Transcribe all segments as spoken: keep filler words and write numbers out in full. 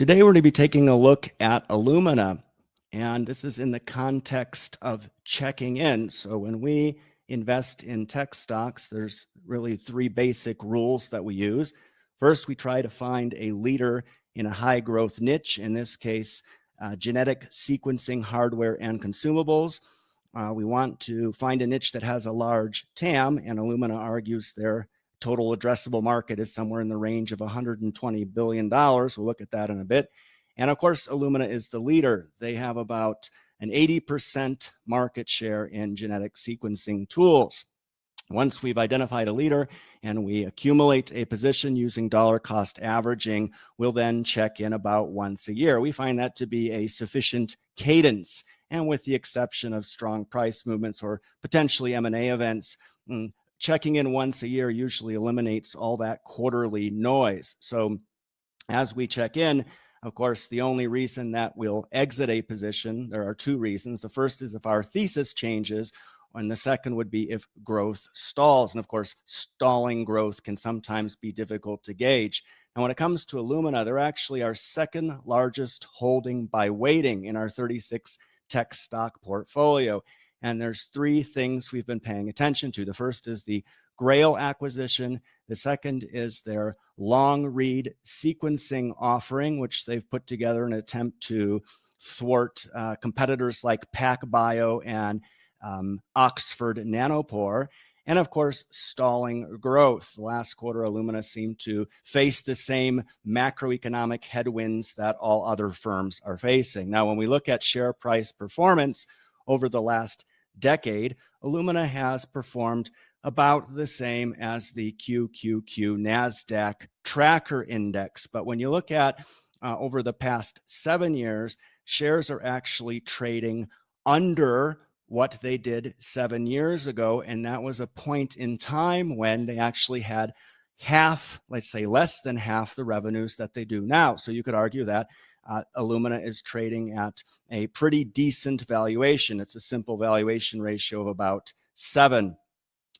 Today, we're going to be taking a look at Illumina, and this is in the context of checking in. So when we invest in tech stocks, there's really three basic rules that we use. First, we try to find a leader in a high growth niche, in this case, uh, genetic sequencing hardware and consumables. Uh, we want to find a niche that has a large T A M, and Illumina argues their total addressable market is somewhere in the range of one hundred twenty billion dollars. We'll look at that in a bit. And of course, Illumina is the leader. They have about an eighty percent market share in genetic sequencing tools. Once we've identified a leader and we accumulate a position using dollar cost averaging, we'll then check in about once a year. We find that to be a sufficient cadence. And with the exception of strong price movements or potentially M and A events, checking in once a year usually eliminates all that quarterly noise. So as we check in, of course, the only reason that we'll exit a position, there are two reasons. The first is if our thesis changes, and the second would be if growth stalls. And of course, stalling growth can sometimes be difficult to gauge. And when it comes to Illumina, they're actually our second largest holding by weighting in our thirty-six tech stock portfolio. And there's three things we've been paying attention to. The first is the GRAIL acquisition. The second is their long read sequencing offering, which they've put together in an attempt to thwart uh, competitors like PacBio and um, Oxford Nanopore. And of course, stalling growth. Last quarter, Illumina seemed to face the same macroeconomic headwinds that all other firms are facing. Now, when we look at share price performance over the last decade, Illumina has performed about the same as the Q Q Q NASDAQ tracker index. But when you look at uh, over the past seven years, shares are actually trading under what they did seven years ago. And that was a point in time when they actually had half, let's say less than half the revenues that they do now. So you could argue that Uh, Illumina is trading at a pretty decent valuation. It's a simple valuation ratio of about seven.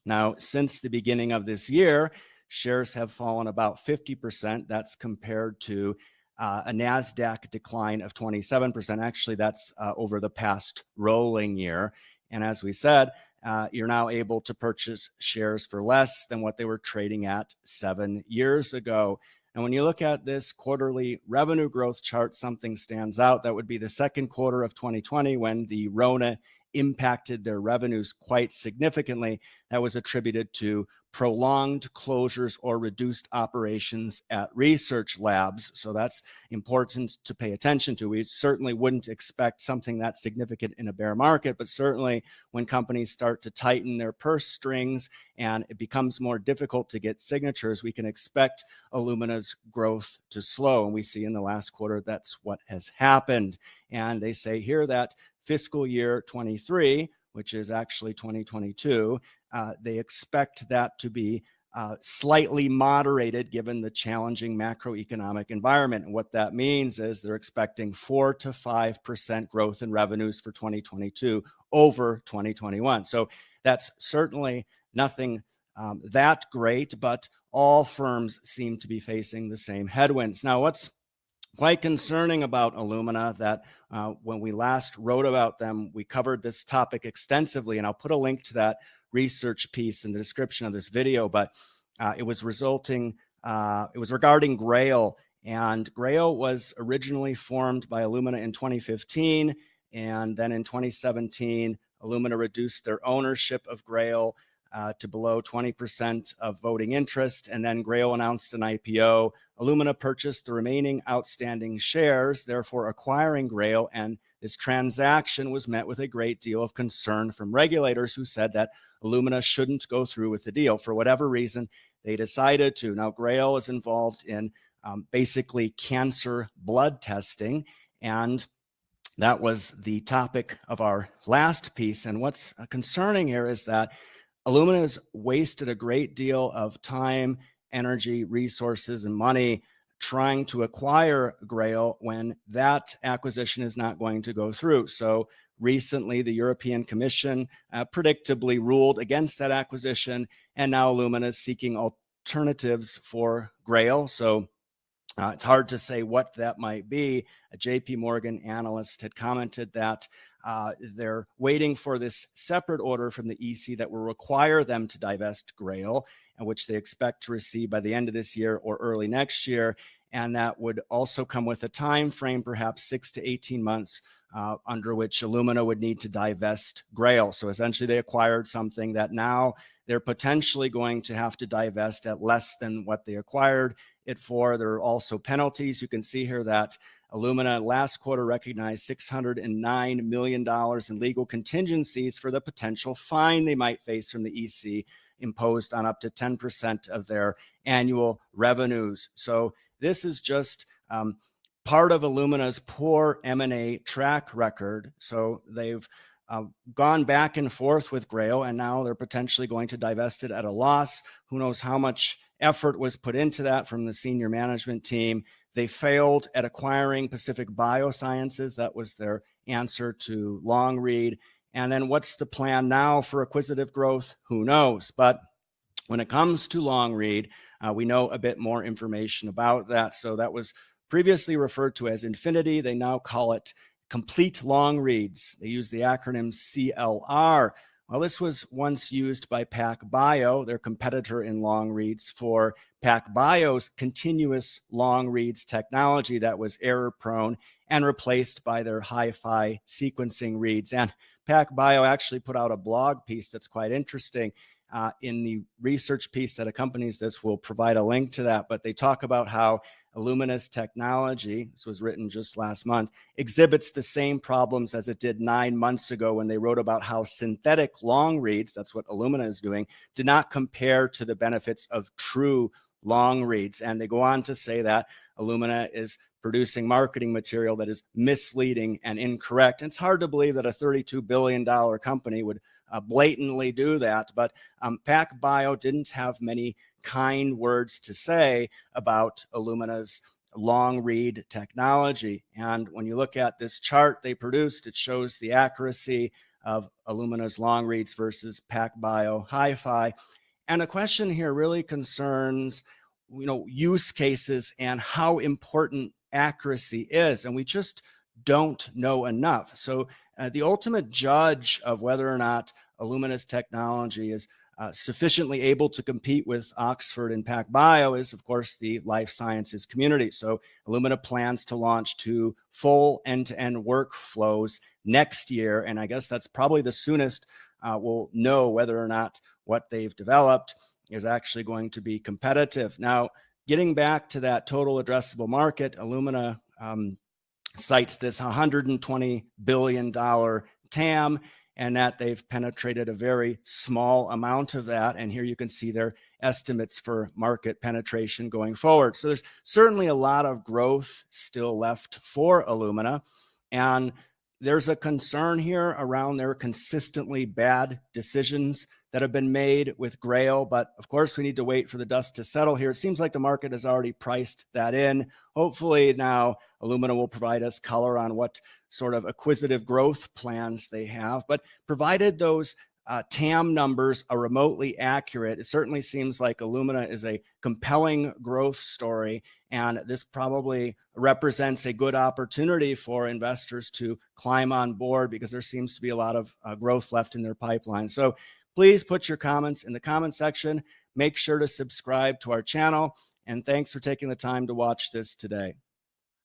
Now, since the beginning of this year, shares have fallen about fifty percent. That's compared to uh, a NASDAQ decline of twenty-seven percent. Actually, that's uh, over the past rolling year. And as we said, uh, you're now able to purchase shares for less than what they were trading at seven years ago. And when you look at this quarterly revenue growth chart, something stands out. That would be the second quarter of twenty twenty, when the Rona impacted their revenues quite significantly. That was attributed to prolonged closures or reduced operations at research labs. So that's important to pay attention to. We certainly wouldn't expect something that significant in a bear market, but certainly when companies start to tighten their purse strings and it becomes more difficult to get signatures, we can expect Illumina's growth to slow. And we see in the last quarter, that's what has happened. And they say here that fiscal year twenty-three, which is actually twenty twenty-two, uh, they expect that to be uh, slightly moderated given the challenging macroeconomic environment. And what that means is they're expecting four to five percent growth in revenues for twenty twenty-two over twenty twenty-one. So that's certainly nothing um, that great, but all firms seem to be facing the same headwinds. Now, what's quite concerning about Illumina, that uh, when we last wrote about them, we covered this topic extensively, and I'll put a link to that research piece in the description of this video, but uh, it was resulting, uh, it was regarding GRAIL, and GRAIL was originally formed by Illumina in twenty fifteen, and then in twenty seventeen, Illumina reduced their ownership of GRAIL Uh, to below twenty percent of voting interest, and then GRAIL announced an I P O. Illumina purchased the remaining outstanding shares, therefore acquiring GRAIL, and this transaction was met with a great deal of concern from regulators who said that Illumina shouldn't go through with the deal. For whatever reason, they decided to. Now, GRAIL is involved in um, basically cancer blood testing, and that was the topic of our last piece. And what's concerning here is that Illumina has wasted a great deal of time, energy, resources, and money trying to acquire GRAIL when that acquisition is not going to go through. So recently, the European Commission uh, predictably ruled against that acquisition, and now Illumina is seeking alternatives for GRAIL. So Uh, it's hard to say what that might be. A J P Morgan analyst had commented that uh, they're waiting for this separate order from the E C that will require them to divest GRAIL, and which they expect to receive by the end of this year or early next year. And that would also come with a time frame, perhaps six to eighteen months, uh, under which Illumina would need to divest GRAIL. So essentially they acquired something that now they're potentially going to have to divest at less than what they acquired it for. There are also penalties. You can see here that Illumina last quarter recognized six hundred nine million dollars in legal contingencies for the potential fine they might face from the E C imposed on up to ten percent of their annual revenues. So this is just um, part of Illumina's poor M and A track record. So they've uh, gone back and forth with GRAIL, and now they're potentially going to divest it at a loss. Who knows how much effort was put into that from the senior management team. They failed at acquiring Pacific Biosciences. That was their answer to Longread. And then what's the plan now for acquisitive growth? Who knows? But when it comes to Longread, uh, we know a bit more information about that. So that was previously referred to as Infinity. They now call it Complete Longreads. They use the acronym C L R. Well, this was once used by PacBio, their competitor in long reads, for PacBio's continuous long reads technology that was error prone and replaced by their HiFi sequencing reads. And PacBio actually put out a blog piece that's quite interesting. Uh, in the research piece that accompanies this, we'll provide a link to that, but they talk about how Illumina's technology, this was written just last month, exhibits the same problems as it did nine months ago when they wrote about how synthetic long reads, that's what Illumina is doing, did not compare to the benefits of true long reads. And they go on to say that Illumina is producing marketing material that is misleading and incorrect. And it's hard to believe that a thirty-two billion dollar company would Uh, blatantly do that, but um, PacBio didn't have many kind words to say about Illumina's long read technology. And when you look at this chart they produced, it shows the accuracy of Illumina's long reads versus PacBio HiFi. And a question here really concerns, you know, use cases and how important accuracy is. And we just don't know enough. So uh, the ultimate judge of whether or not Illumina's technology is uh, sufficiently able to compete with Oxford and PacBio is, of course, the life sciences community. So Illumina plans to launch two full end-to-end workflows next year. And I guess that's probably the soonest uh, we'll know whether or not what they've developed is actually going to be competitive. Now, getting back to that total addressable market, Illumina um, cites this one hundred twenty billion dollar TAM, and that they've penetrated a very small amount of that. And here you can see their estimates for market penetration going forward. So there's certainly a lot of growth still left for Illumina. And there's a concern here around their consistently bad decisions that have been made with GRAIL, but of course we need to wait for the dust to settle here. It seems like the market has already priced that in. Hopefully now Illumina will provide us color on what sort of acquisitive growth plans they have, but provided those uh, TAM numbers are remotely accurate, it certainly seems like Illumina is a compelling growth story, and this probably represents a good opportunity for investors to climb on board because there seems to be a lot of uh, growth left in their pipeline. So please put your comments in the comment section. Make sure to subscribe to our channel, and thanks for taking the time to watch this today.